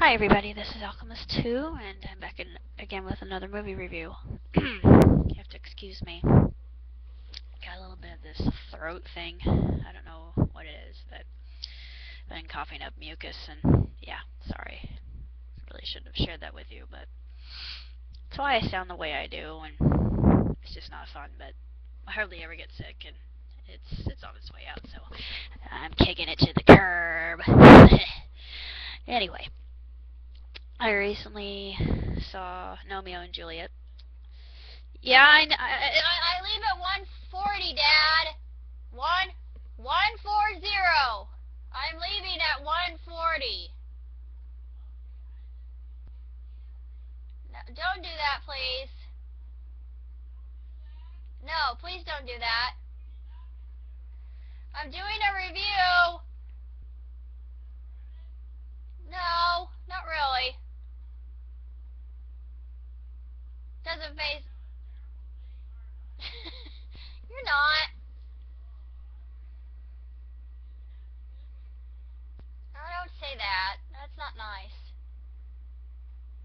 Hi everybody, this is Alchemist 2, and I'm back in again with another movie review. You have to excuse me. Got a little bit of this throat thing. I don't know what it is, but I've been coughing up mucus, and yeah, sorry. Really shouldn't have shared that with you, but that's why I sound the way I do, and it's just not fun. But I hardly ever get sick, and it's on its way out, so I'm kicking it to the curb. Anyway, I recently saw Gnomeo and Juliet. Yeah, I leave at 1:40, Dad. 1:40. I'm leaving at 1:40. No, don't do that, please. No, please don't do that. I'm doing a review. No, not really. Doesn't face. You're not. No, don't say that. That's not nice.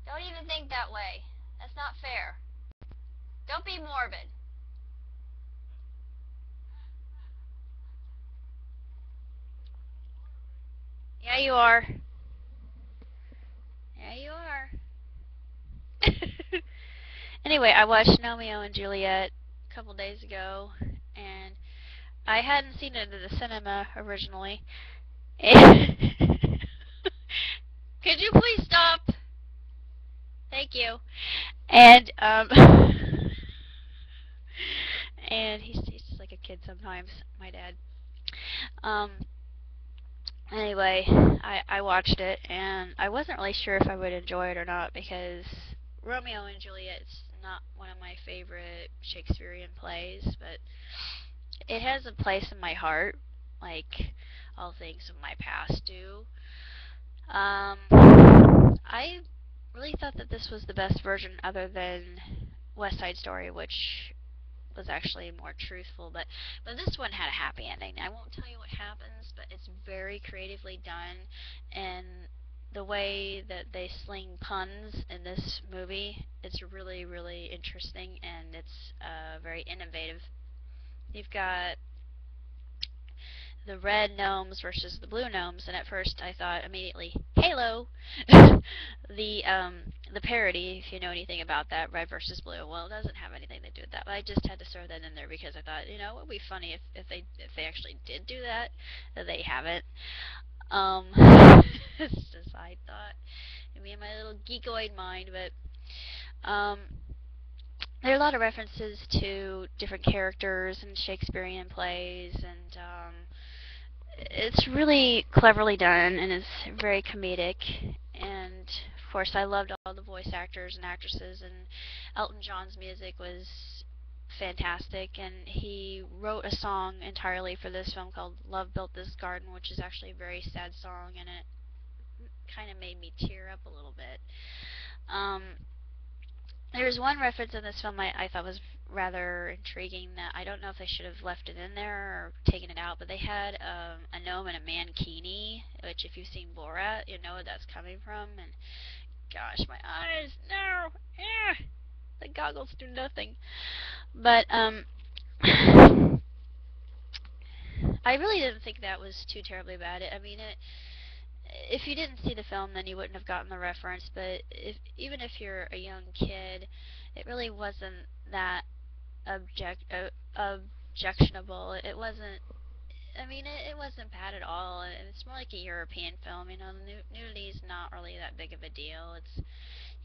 Don't even think that way. That's not fair. Don't be morbid. Yeah, you are. Yeah, you are. Anyway, I watched Gnomeo and Juliet a couple days ago, and I hadn't seen it at the cinema originally. Could you please stop? Thank you. And and he's just like a kid sometimes, my dad. Anyway, I watched it, and I wasn't really sure if I would enjoy it or not, because Romeo and Juliet's not one of my favorite Shakespearean plays, but it has a place in my heart, like all things of my past do. I really thought that this was the best version other than West Side Story, which was actually more truthful, but this one had a happy ending. I won't tell you what happens, but it's very creatively done, and the way that they sling puns in this movie, it's really, really interesting, and it's very innovative. You've got the red gnomes versus the blue gnomes, and at first I thought immediately, Halo! The parody, if you know anything about that, red versus blue. Well, it doesn't have anything to do with that, but I just had to throw that in there because I thought, you know, it would be funny if they actually did do that. They haven't. It's just I thought, I mean, my little geekoid mind, but there are a lot of references to different characters and Shakespearean plays, and it's really cleverly done, and it's very comedic, and of course I loved all the voice actors and actresses, and Elton John's music was fantastic, and he wrote a song entirely for this film called Love Built This Garden, which is actually a very sad song, and it kind of made me tear up a little bit. There was one reference in this film I thought was rather intriguing, that I don't know if they should have left it in there or taken it out, but they had a gnome and a mankini, which if you've seen Borat, you know what that's coming from, and gosh, my eyes, no, the goggles do nothing. But I really didn't think that was too terribly bad. I mean, if you didn't see the film, then you wouldn't have gotten the reference, but even if you're a young kid, it really wasn't that objectionable. It wasn't, I mean, it wasn't bad at all. It's more like a European film, you know, the nudity's not really that big of a deal. It's,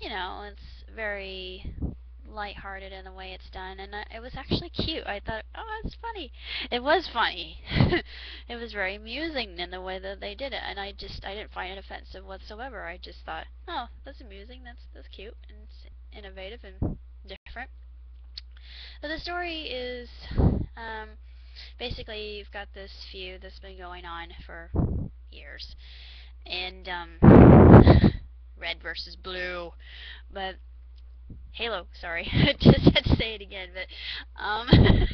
you know, it's very lighthearted in the way it's done, and it was actually cute. I thought, oh, that's funny. It was funny. It was very amusing in the way that they did it, and I didn't find it offensive whatsoever. I just thought, oh, that's amusing, that's cute, and it's innovative and different. So the story is, basically you've got this feud that's been going on for years, and red versus blue, but Halo, sorry, I just had to say it again, but, I'm such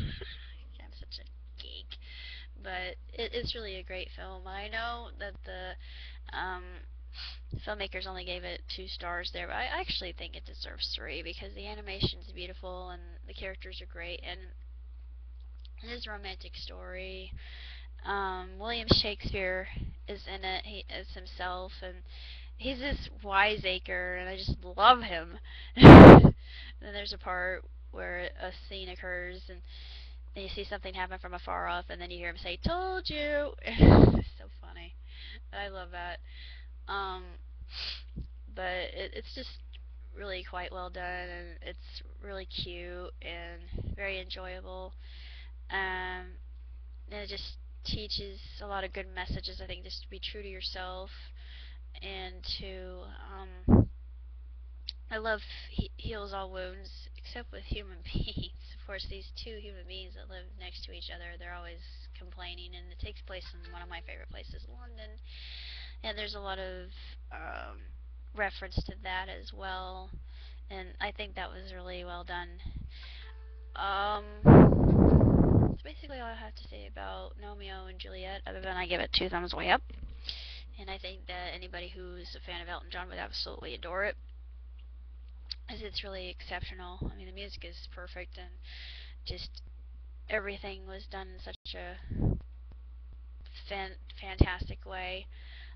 a geek, but it's really a great film. I know that the, filmmakers only gave it 2 stars there, but I actually think it deserves 3 because the animation's beautiful and the characters are great, and it is a romantic story. William Shakespeare is in it, he is himself, and he's this wiseacre, and I just love him. And then there's a part where a scene occurs, and you see something happen from afar off, and then you hear him say, "Told you!" It's so funny. I love that. But it's just really quite well done, and it's really cute and very enjoyable. And it just teaches a lot of good messages, I think, just to be true to yourself and to, I love heals all wounds, except with human beings. Of course, these 2 human beings that live next to each other, they're always complaining, and it takes place in one of my favorite places, London. And there's a lot of reference to that as well, and I think that was really well done. That's basically all I have to say about Gnomeo and Juliet, other than I give it 2 thumbs way up. And I think that anybody who's a fan of Elton John would absolutely adore it, as it's really exceptional. I mean, the music is perfect, and just everything was done in such a fantastic way.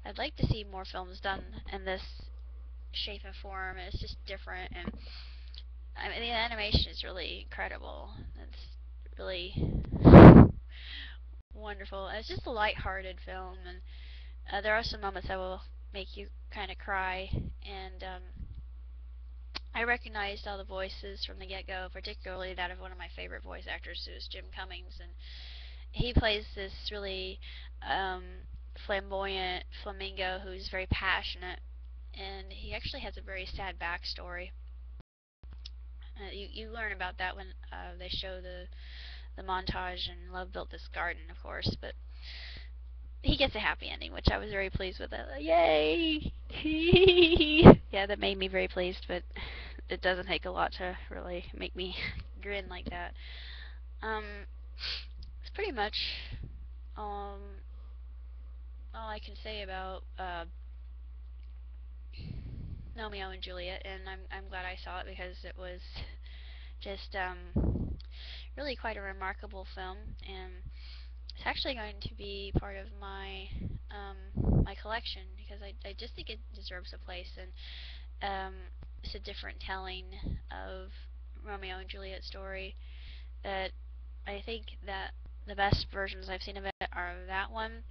I'd like to see more films done in this shape and form. It's just different, and I mean, the animation is really incredible. It's really wonderful. And it's just a lighthearted film, and there are some moments that will make you kind of cry, and I recognized all the voices from the get-go, particularly that of one of my favorite voice actors, who's Jim Cummings, and he plays this really flamboyant flamingo who's very passionate, and he actually has a very sad backstory. You learn about that when they show the montage in Love Built This Garden, of course, but he gets a happy ending, which I was very pleased with. Yay! Yeah, that made me very pleased, but it doesn't take a lot to really make me grin like that. It's pretty much all I can say about Romeo and Juliet, and I'm glad I saw it because it was just really quite a remarkable film, and it's actually going to be part of my my collection because I just think it deserves a place, and it's a different telling of Romeo and Juliet story that I think that the best versions I've seen of it are that one,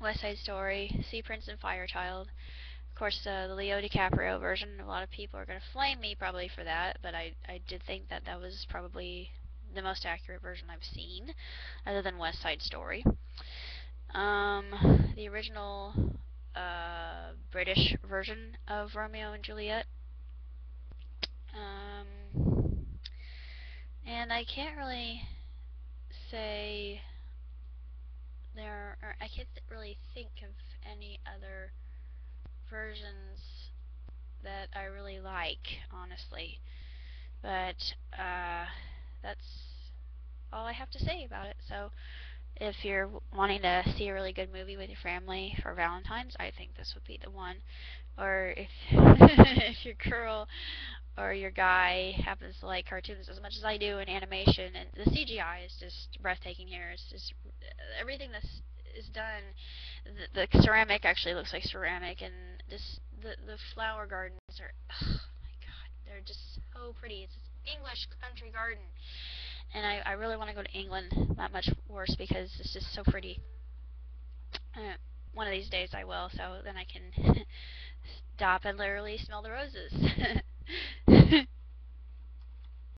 West Side Story, Sea Prince and Fire Child. Of course, the Leo DiCaprio version. A lot of people are going to flame me probably for that, but I did think that that was probably the most accurate version I've seen, other than West Side Story. The original British version of Romeo and Juliet. And I can't really say there are, I can't really think of any other versions that I really like, honestly. But that's all I have to say about it. So if you're wanting to see a really good movie with your family for Valentine's, I think this would be the one. Or if if your girl or your guy happens to like cartoons as much as I do and animation, and the CGI is just breathtaking here. It's just everything that is done. The ceramic actually looks like ceramic, and just the flower gardens are, oh my god, they're just so pretty. It's English country garden, and I really want to go to England, not much worse, because it's just so pretty. One of these days I will, so then I can stop and literally smell the roses.